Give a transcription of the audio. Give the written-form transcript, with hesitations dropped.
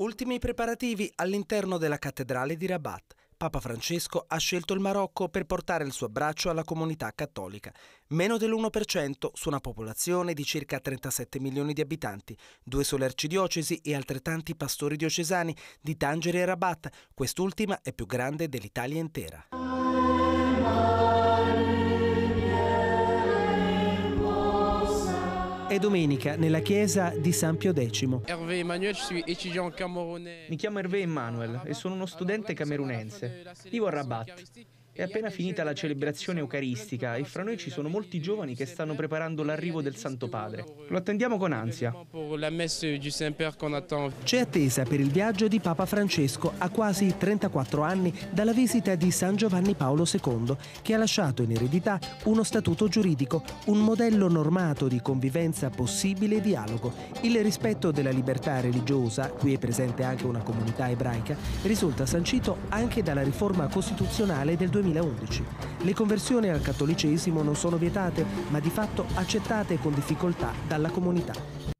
Ultimi preparativi all'interno della cattedrale di Rabat. Papa Francesco ha scelto il Marocco per portare il suo abbraccio alla comunità cattolica. Meno dell'1% su una popolazione di circa 37 milioni di abitanti, 2 sole arcidiocesi e altrettanti pastori diocesani di Tangeri e Rabat. Quest'ultima è più grande dell'Italia intera. È domenica nella chiesa di San Pio X. Mi chiamo Hervé Emmanuel e sono uno studente camerunense. Vivo a Rabat. È appena finita la celebrazione eucaristica e fra noi ci sono molti giovani che stanno preparando l'arrivo del Santo Padre. Lo attendiamo con ansia. C'è attesa per il viaggio di Papa Francesco a quasi 34 anni dalla visita di San Giovanni Paolo II, che ha lasciato in eredità uno statuto giuridico, un modello normato di convivenza possibile e dialogo. Il rispetto della libertà religiosa, qui è presente anche una comunità ebraica, risulta sancito anche dalla riforma costituzionale del 2011. Le conversioni al cattolicesimo non sono vietate, ma di fatto accettate con difficoltà dalla comunità.